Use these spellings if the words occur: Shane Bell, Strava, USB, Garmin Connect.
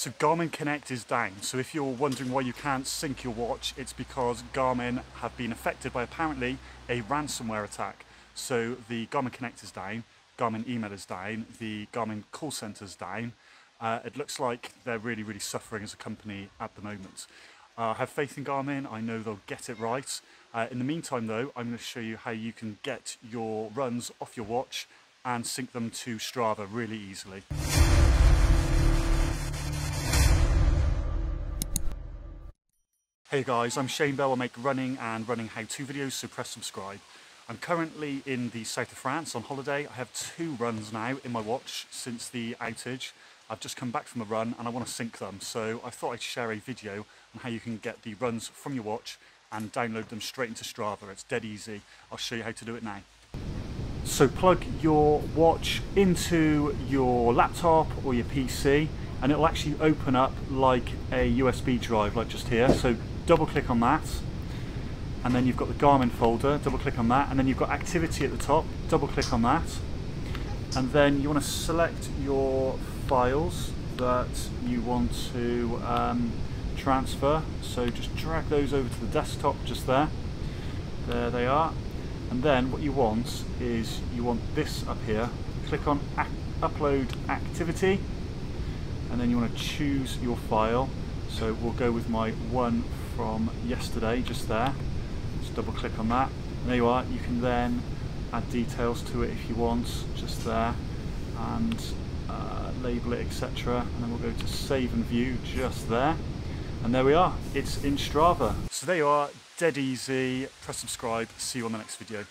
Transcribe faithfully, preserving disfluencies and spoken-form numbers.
So Garmin Connect is down. So if you're wondering why you can't sync your watch, it's because Garmin have been affected by apparently a ransomware attack. So the Garmin Connect is down, Garmin email is down, the Garmin call center is down. Uh, it looks like they're really, really suffering as a company at the moment. Uh, I have faith in Garmin. I know they'll get it right. Uh, in the meantime, though, I'm going to show you how you can get your runs off your watch and sync them to Strava really easily. Hey guys, I'm Shane Bell. I make running and running how-to videos, so press subscribe. I'm currently in the south of France on holiday. I have two runs now in my watch since the outage. I've just come back from a run and I want to sync them, so I thought I'd share a video on how you can get the runs from your watch and download them straight into Strava. It's dead easy. I'll show you how to do it now. So plug your watch into your laptop or your P C and it'll actually open up like a U S B drive, like just here. So double click on that and then you've got the Garmin folder, double click on that, and then you've got activity at the top, double click on that, and then you want to select your files that you want to um, transfer. So just drag those over to the desktop just there. There they are. And then what you want is you want this up here. Click on ac upload activity and then you want to choose your file. So we'll go with my one from yesterday just there. Just double click on that. And there you are. You can then add details to it if you want, just there, and Uh, label it, et cetera. And then we'll go to save and view just there. And there we are, it's in Strava. So there you are, dead easy. Press subscribe, see you on the next video.